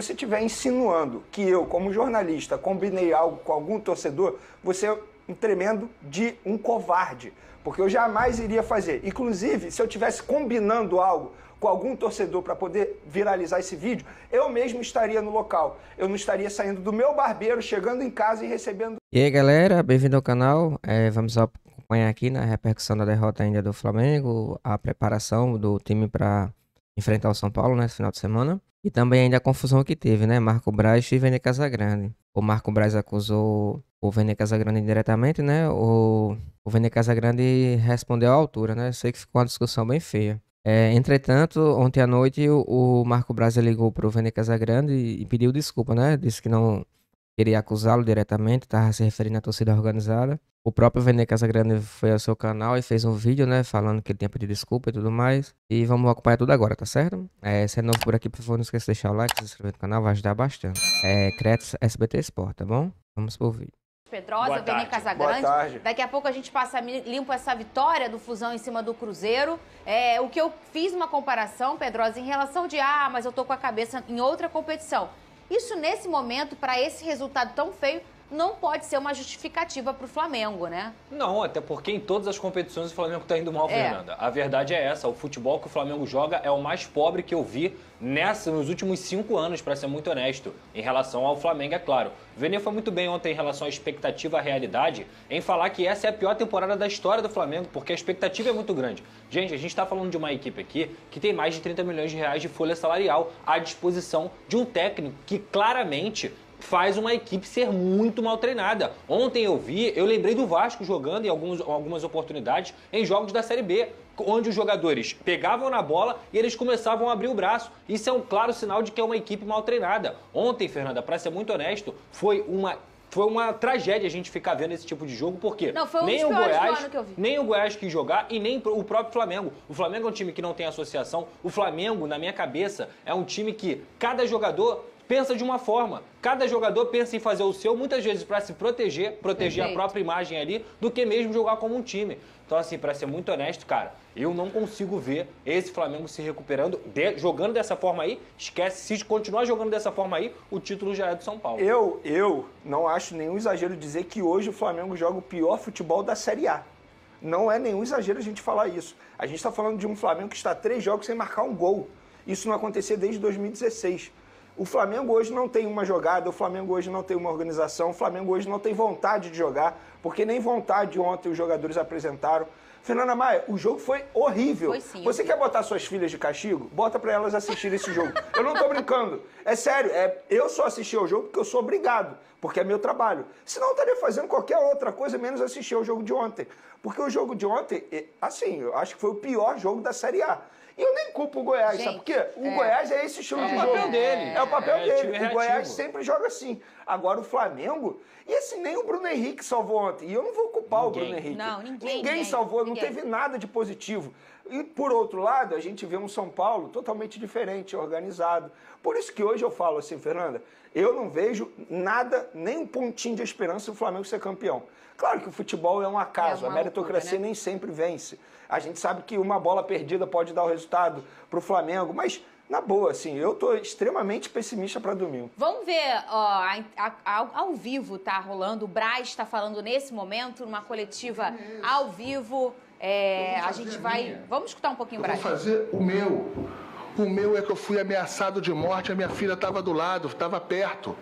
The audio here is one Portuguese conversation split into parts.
Se você estiver insinuando que eu, como jornalista, combinei algo com algum torcedor, você é um tremendo de um covarde, porque eu jamais iria fazer. Inclusive, se eu estivesse combinando algo com algum torcedor para poder viralizar esse vídeo, eu mesmo estaria no local. Eu não estaria saindo do meu barbeiro, chegando em casa e recebendo... E aí, galera, bem-vindo ao canal. Vamos acompanhar aqui na repercussão da derrota ainda do Flamengo, a preparação do time para enfrentar o São Paulo nesse final de semana. E também ainda a confusão que teve, né? Marco Braz e Venê Casagrande. O Marco Braz acusou o Venê Casagrande indiretamente, né? O Venê Casagrande respondeu à altura, né? Sei que ficou uma discussão bem feia. Entretanto, ontem à noite, o Marco Braz ligou para o Venê Casagrande e pediu desculpa, né? Disse que não queria acusá-lo diretamente, estava se referindo à torcida organizada. O próprio Venê Casagrande foi ao seu canal e fez um vídeo, né, falando que ele tinha pedido desculpa e tudo mais. E vamos acompanhar tudo agora, tá certo? Se é novo por aqui, por favor, não esqueça de deixar o like, se inscrever no canal, vai ajudar bastante. Créditos SBT Sport, tá bom? Vamos pro vídeo. Pedrosa, Venê Casagrande. Daqui a pouco a gente passa limpo essa vitória do Fusão em cima do Cruzeiro. O que eu fiz uma comparação, Pedrosa, em relação de, mas eu tô com a cabeça em outra competição. Isso, nesse momento, para esse resultado tão feio, não pode ser uma justificativa para o Flamengo, né? Não, até porque em todas as competições o Flamengo está indo mal, Fernanda. A verdade é essa, o futebol que o Flamengo joga é o mais pobre que eu vi nos últimos 5 anos, para ser muito honesto, em relação ao Flamengo, é claro. O Venê foi muito bem ontem em relação à expectativa, à realidade, em falar que essa é a pior temporada da história do Flamengo, porque a expectativa é muito grande. Gente, a gente está falando de uma equipe aqui que tem mais de 30 milhões de reais de folha salarial à disposição de um técnico que claramente faz uma equipe ser muito mal treinada. Ontem eu lembrei do Vasco jogando em algumas oportunidades em jogos da Série B, onde os jogadores pegavam na bola e eles começavam a abrir o braço. Isso é um claro sinal de que é uma equipe mal treinada. Ontem, Fernanda, para ser muito honesto, foi uma tragédia a gente ficar vendo esse tipo de jogo, porque nem o Goiás quis jogar e nem o próprio Flamengo. O Flamengo é um time que não tem associação. O Flamengo, na minha cabeça, é um time que cada jogador pensa de uma forma. Cada jogador pensa em fazer o seu, muitas vezes para se proteger a própria imagem ali, do que mesmo jogar como um time. Então, assim, para ser muito honesto, cara, eu não consigo ver esse Flamengo se recuperando, jogando dessa forma aí. Esquece, se continuar jogando dessa forma aí, o título já é do São Paulo. Eu não acho nenhum exagero dizer que hoje o Flamengo joga o pior futebol da Série A. Não é nenhum exagero a gente falar isso. A gente está falando de um Flamengo que está 3 jogos sem marcar um gol. Isso não acontecia desde 2016. O Flamengo hoje não tem uma jogada, o Flamengo hoje não tem uma organização, o Flamengo hoje não tem vontade de jogar, porque nem vontade ontem os jogadores apresentaram. Fernanda Maia, o jogo foi horrível. Foi sim. Você quer botar suas filhas de castigo? Bota pra elas assistirem esse jogo. Eu não tô brincando. É sério, eu só assisti ao jogo porque eu sou obrigado, porque é meu trabalho. Senão eu estaria fazendo qualquer outra coisa, menos assistir ao jogo de ontem. Porque o jogo de ontem, assim, eu acho que foi o pior jogo da Série A. E eu nem culpo o Goiás, sabe por quê? O Goiás é esse estilo de jogo. É o papel dele. É o papel dele. O Goiás sempre joga assim. Agora o Flamengo... E assim, nem o Bruno Henrique salvou ontem. E eu não vou culpar o Bruno Henrique. Não, ninguém salvou, não teve nada de positivo. E por outro lado, a gente vê um São Paulo totalmente diferente, organizado. Por isso que hoje eu falo assim, Fernanda, eu não vejo nada, nem um pontinho de esperança do Flamengo ser campeão. Claro que o futebol é um acaso, a meritocracia nem sempre vence. A gente sabe que uma bola perdida pode dar o resultado para o Flamengo, mas na boa, assim, eu tô extremamente pessimista para domingo. Vamos ver, ó, ao vivo tá rolando, o Braz está falando nesse momento, numa coletiva ao vivo. A gente vai... Vamos escutar um pouquinho, Braz. Vou fazer o meu. O meu é que eu fui ameaçado de morte, a minha filha estava do lado, estava perto.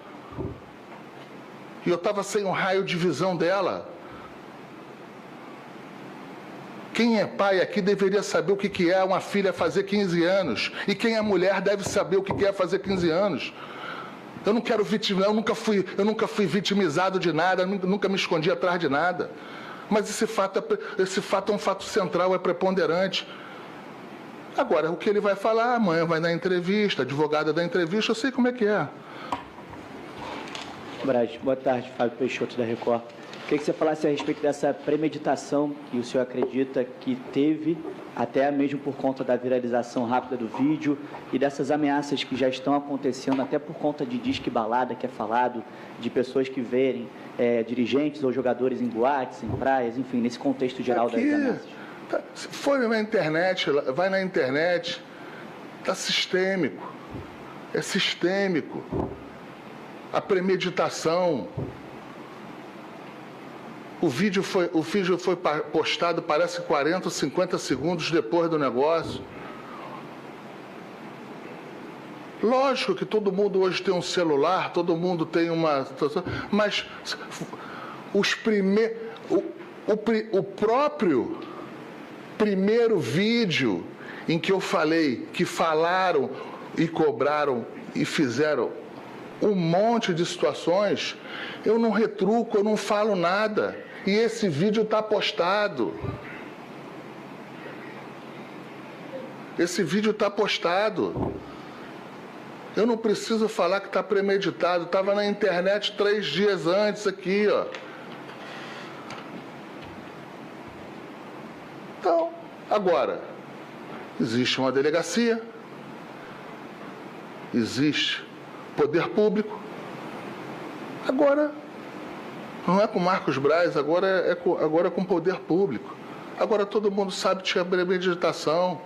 E eu estava sem um raio de visão dela. Quem é pai aqui deveria saber o que é uma filha fazer 15 anos. E quem é mulher deve saber o que é fazer 15 anos. Eu não quero vitimizar, eu nunca fui vitimizado de nada, nunca me escondi atrás de nada. Mas esse fato é um fato central, é preponderante. Agora, o que ele vai falar, amanhã vai na entrevista, advogada da entrevista, eu sei como é que é. Braz, boa tarde, Fábio Peixoto da Record. Queria que você falasse a respeito dessa premeditação que o senhor acredita que teve, até mesmo por conta da viralização rápida do vídeo e dessas ameaças que já estão acontecendo, até por conta de disque balada que é falado, de pessoas que verem dirigentes ou jogadores em boates, em praias, enfim, nesse contexto geral das ameaças. Foi na internet, vai na internet, tá sistêmico. é sistêmico. A premeditação. O vídeo foi postado, parece, 40 ou 50 segundos depois do negócio. Lógico que todo mundo hoje tem um celular, todo mundo tem uma... Mas o próprio primeiro vídeo em que eu falei que falaram e cobraram e fizeram um monte de situações, eu não retruco, eu não falo nada. E esse vídeo está postado. Esse vídeo está postado. Eu não preciso falar que está premeditado. Estava na internet 3 dias antes aqui, ó. Então, agora, existe uma delegacia, existe poder público. Agora, não é com Marcos Braz, agora é com poder público. Agora todo mundo sabe que tinha premeditação.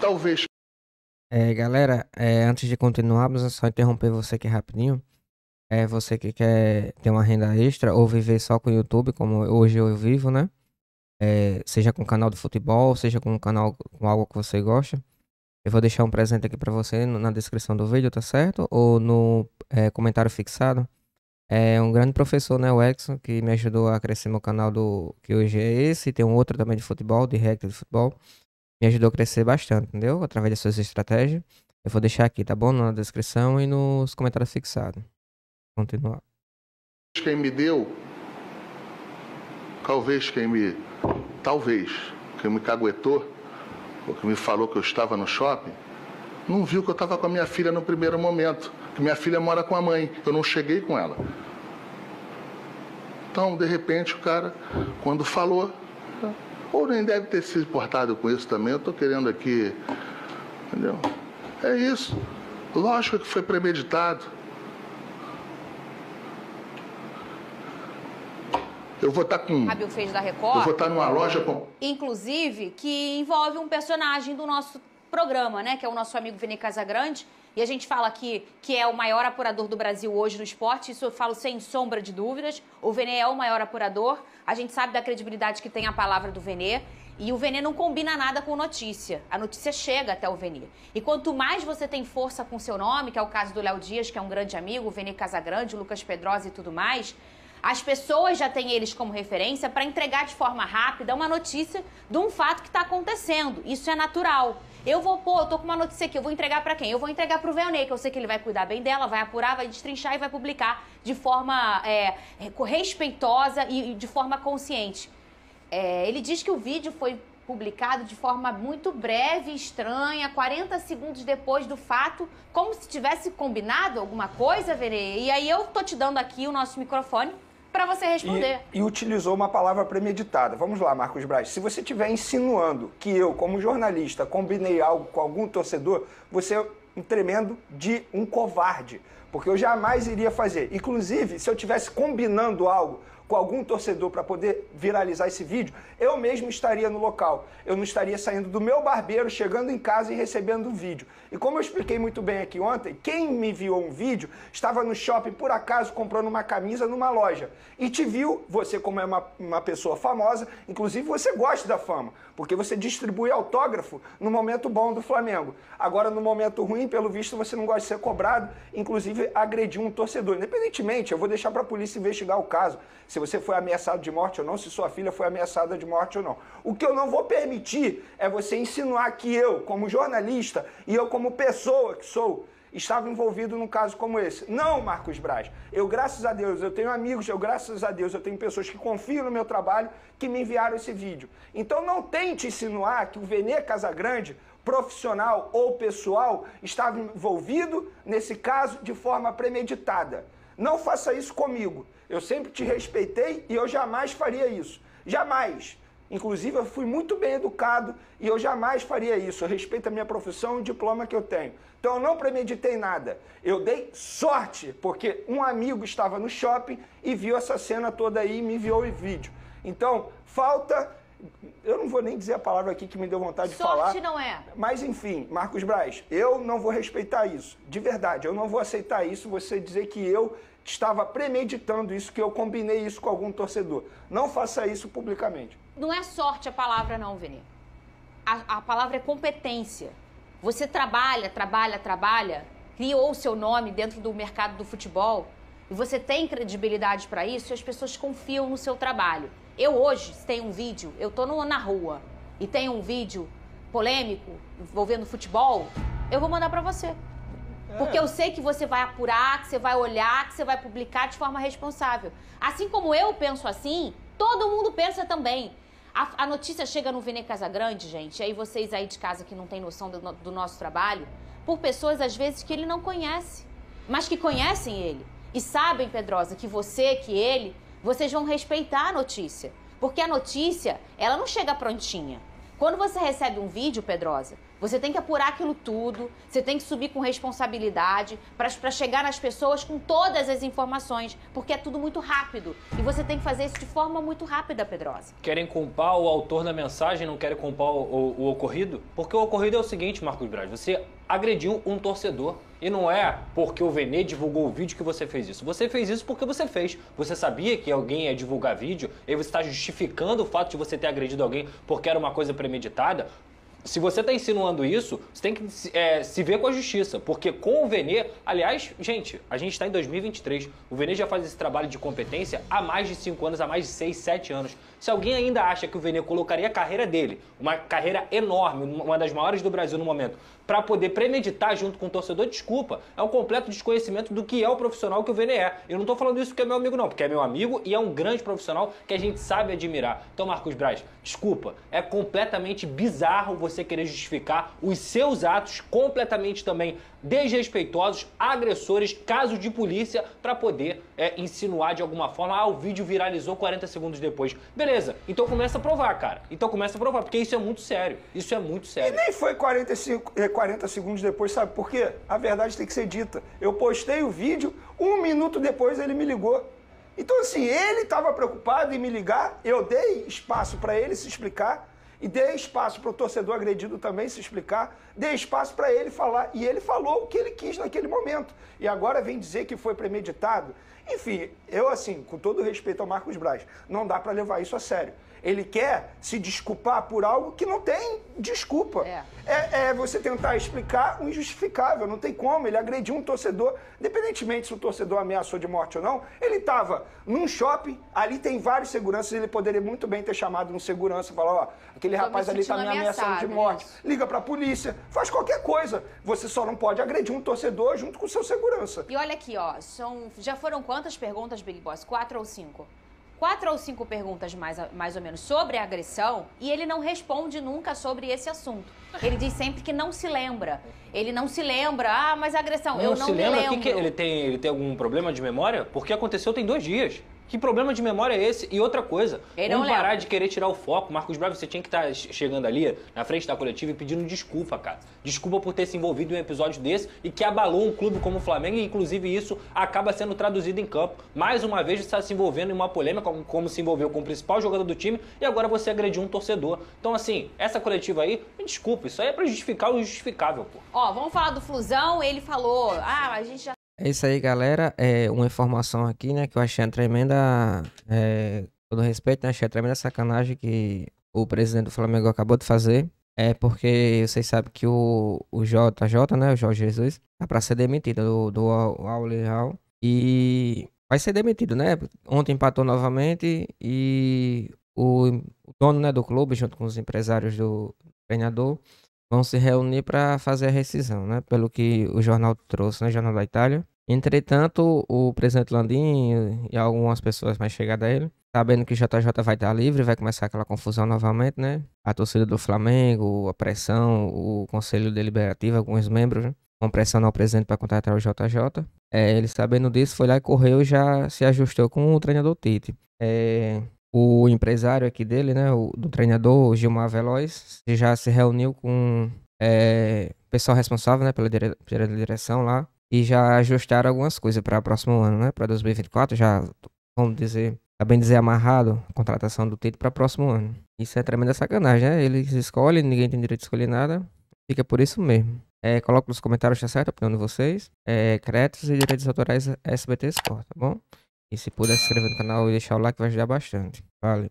Talvez. Galera, antes de continuarmos, é só interromper você aqui rapidinho. Você que quer ter uma renda extra ou viver só com o YouTube, como hoje eu vivo, né? Seja com o canal de futebol, seja com o canal com algo que você gosta. Eu vou deixar um presente aqui pra você na descrição do vídeo, tá certo? Ou no comentário fixado. É um grande professor, né, o Edson, que me ajudou a crescer meu canal, que hoje é esse. Tem um outro também de futebol, de regra de futebol. Me ajudou a crescer bastante, entendeu? Através das suas estratégias. Eu vou deixar aqui, tá bom? Na descrição e nos comentários fixados. Continuar. Quem me deu... Talvez quem me caguetou, que me falou que eu estava no shopping, não viu que eu estava com a minha filha no primeiro momento, que minha filha mora com a mãe, eu não cheguei com ela. Então, de repente, o cara, quando falou, ou nem deve ter se importado com isso também, eu estou querendo aqui, entendeu? É isso, lógico que foi premeditado. Eu vou estar com... Fábio fez da Record. Eu vou estar numa loja com... Inclusive, que envolve um personagem do nosso programa, né? Que é o nosso amigo Venê Casagrande. E a gente fala aqui que é o maior apurador do Brasil hoje no esporte. Isso eu falo sem sombra de dúvidas. O Venê é o maior apurador. A gente sabe da credibilidade que tem a palavra do Venê. E o Venê não combina nada com notícia. A notícia chega até o Venê. E quanto mais você tem força com seu nome, que é o caso do Léo Dias, que é um grande amigo, o Venê Casagrande, o Lucas Pedrosa e tudo mais... As pessoas já têm eles como referência para entregar de forma rápida uma notícia de um fato que está acontecendo. Isso é natural. Eu vou, pô, eu tô com uma notícia aqui, eu vou entregar para quem? Eu vou entregar para o Venê, que eu sei que ele vai cuidar bem dela, vai apurar, vai destrinchar e vai publicar de forma respeitosa e de forma consciente. Ele diz que o vídeo foi publicado de forma muito breve, estranha, 40 segundos depois do fato, como se tivesse combinado alguma coisa, Venê. E aí eu tô te dando aqui o nosso microfone para você responder. E utilizou uma palavra premeditada. Vamos lá, Marcos Braz. Se você estiver insinuando que eu, como jornalista, combinei algo com algum torcedor, você é um tremendo de um covarde, porque eu jamais iria fazer. Inclusive, se eu estivesse combinando algo com algum torcedor para poder viralizar esse vídeo, eu mesmo estaria no local. Eu não estaria saindo do meu barbeiro, chegando em casa e recebendo o vídeo. E como eu expliquei muito bem aqui ontem, quem me enviou um vídeo estava no shopping, por acaso, comprando uma camisa numa loja. E te viu, você como é uma pessoa famosa, inclusive você gosta da fama, porque você distribui autógrafo no momento bom do Flamengo. Agora, no momento ruim, pelo visto, você não gosta de ser cobrado, inclusive agrediu um torcedor. Independentemente, eu vou deixar para a polícia investigar o caso. Se você foi ameaçado de morte ou não, se sua filha foi ameaçada de morte ou não. O que eu não vou permitir é você insinuar que eu, como jornalista, e eu como pessoa que sou, estava envolvido num caso como esse. Não, Marcos Braz. Eu, graças a Deus, eu tenho amigos, eu, graças a Deus, eu tenho pessoas que confiam no meu trabalho, que me enviaram esse vídeo. Então não tente insinuar que o Venê Casagrande, profissional ou pessoal, estava envolvido nesse caso de forma premeditada. Não faça isso comigo. Eu sempre te respeitei e eu jamais faria isso. Jamais. Inclusive, eu fui muito bem educado e eu jamais faria isso. Eu respeito a minha profissão e o diploma que eu tenho. Então, eu não premeditei nada. Eu dei sorte, porque um amigo estava no shopping e viu essa cena toda aí e me enviou o vídeo. Então, falta Eu não vou nem dizer a palavra aqui que me deu vontade de falar. Sorte não é. Mas, enfim, Marcos Braz, eu não vou respeitar isso. De verdade, eu não vou aceitar isso, você dizer que eu estava premeditando isso, que eu combinei isso com algum torcedor. Não faça isso publicamente. Não é sorte a palavra não, Venê. A palavra é competência. Você trabalha, trabalha, trabalha, criou o seu nome dentro do mercado do futebol e você tem credibilidade para isso e as pessoas confiam no seu trabalho. Eu hoje tenho um vídeo, eu tô na rua e tenho um vídeo polêmico envolvendo futebol, eu vou mandar para você. Porque eu sei que você vai apurar, que você vai olhar, que você vai publicar de forma responsável. Assim como eu penso assim, todo mundo pensa também. A notícia chega no Venê Casagrande, gente, aí vocês aí de casa que não tem noção do nosso trabalho, por pessoas às vezes que ele não conhece, mas que conhecem ele e sabem, Pedrosa, que você, que ele... Vocês vão respeitar a notícia, porque a notícia, ela não chega prontinha. Quando você recebe um vídeo, Pedrosa, você tem que apurar aquilo tudo, você tem que subir com responsabilidade para chegar nas pessoas com todas as informações, porque é tudo muito rápido. E você tem que fazer isso de forma muito rápida, Pedrosa. Querem culpar o autor da mensagem, não querem culpar o ocorrido? Porque o ocorrido é o seguinte, Marcos Braz, você agrediu um torcedor. E não é porque o Venê divulgou o vídeo que você fez isso. Você fez isso porque você fez. Você sabia que alguém ia divulgar vídeo e você está justificando o fato de você ter agredido alguém porque era uma coisa premeditada. Se você está insinuando isso, você tem que se ver com a justiça, porque com o Venê... Aliás, gente, a gente está em 2023, o Venê já faz esse trabalho de competência há mais de 5 anos, há mais de 6, 7 anos. Se alguém ainda acha que o Venê colocaria a carreira dele, uma carreira enorme, uma das maiores do Brasil no momento, para poder premeditar junto com o torcedor, desculpa, é um completo desconhecimento do que é o profissional que o Venê é. Eu não estou falando isso porque é meu amigo não, porque é meu amigo e é um grande profissional que a gente sabe admirar. Então, Marcos Braz, desculpa, é completamente bizarro você querer justificar os seus atos completamente também desrespeitosos, agressores, casos de polícia, para poder insinuar de alguma forma, ah, o vídeo viralizou 40 segundos depois. Beleza, então começa a provar, cara. Então começa a provar, porque isso é muito sério. Isso é muito sério. E nem foi 40 segundos depois, sabe por quê? A verdade tem que ser dita. Eu postei o vídeo, 1 minuto depois ele me ligou. Então assim, ele estava preocupado em me ligar, eu dei espaço para ele se explicar, e dê espaço para o torcedor agredido também se explicar, dê espaço para ele falar. E ele falou o que ele quis naquele momento. E agora vem dizer que foi premeditado. Enfim, eu assim, com todo respeito ao Marcos Braz, não dá para levar isso a sério. Ele quer se desculpar por algo que não tem desculpa. É você tentar explicar o injustificável, não tem como. Ele agrediu um torcedor, independentemente se o torcedor ameaçou de morte ou não, ele estava num shopping, ali tem vários seguranças, ele poderia muito bem ter chamado um segurança e falar, ó, aquele rapaz ali está me ameaçando de morte, liga para a polícia, faz qualquer coisa. Você só não pode agredir um torcedor junto com o seu segurança. E olha aqui, ó, já foram quantas perguntas, Big Boss? 4 ou 5? 4 ou 5 perguntas mais ou menos sobre a agressão e ele não responde nunca sobre esse assunto. Ele diz sempre que não se lembra. Ele não se lembra, ah, mas a agressão, eu não me lembro. Ele tem algum problema de memória? Porque aconteceu tem 2 dias. Que problema de memória é esse? E outra coisa, vamos parar de querer tirar o foco. Marcos Braz, você tinha que estar chegando ali na frente da coletiva e pedindo desculpa, cara. Desculpa por ter se envolvido em um episódio desse e que abalou um clube como o Flamengo e, inclusive, isso acaba sendo traduzido em campo. Mais uma vez, você está se envolvendo em uma polêmica, como se envolveu com o principal jogador do time e agora você agrediu um torcedor. Então, assim, essa coletiva aí, me desculpa, isso aí é para justificar o injustificável, pô. Ó, vamos falar do Fusão, ele falou, ah, a gente já... É isso aí, galera. É uma informação aqui, né, que eu achei uma tremenda, todo respeito, né, achei uma tremenda sacanagem que o presidente do Flamengo acabou de fazer. É porque vocês sabem que o JJ, né, o Jorge Jesus, tá pra ser demitido do Al-Hilal e vai ser demitido, né? Ontem empatou novamente e o dono, né, do clube, junto com os empresários do treinador, vão se reunir para fazer a rescisão, né? Pelo que o jornal trouxe, né? O Jornal da Itália. Entretanto, o presidente Landim e algumas pessoas mais chegadas a ele, sabendo que o JJ vai estar livre, vai começar aquela confusão novamente, né? A torcida do Flamengo, a pressão, o Conselho Deliberativo, alguns membros, né? Vão pressionar o presidente para contratar o JJ. Ele, sabendo disso, foi lá e correu e já se ajustou com o treinador Tite. O empresário aqui dele, né, do treinador, o Gilmar Veloz, já se reuniu com o pessoal responsável, né, pela direção lá e já ajustaram algumas coisas para o próximo ano, né, para 2024, já, vamos dizer, tá bem dizer, amarrado a contratação do Tite para o próximo ano. Isso é tremenda sacanagem, né? Eles escolhem, ninguém tem direito de escolher nada. Fica por isso mesmo. Coloca nos comentários, tá certo? A opinião de vocês. Créditos e direitos autorais SBT Sport, tá bom? E se puder se inscrever no canal e deixar o like, vai ajudar bastante. Valeu.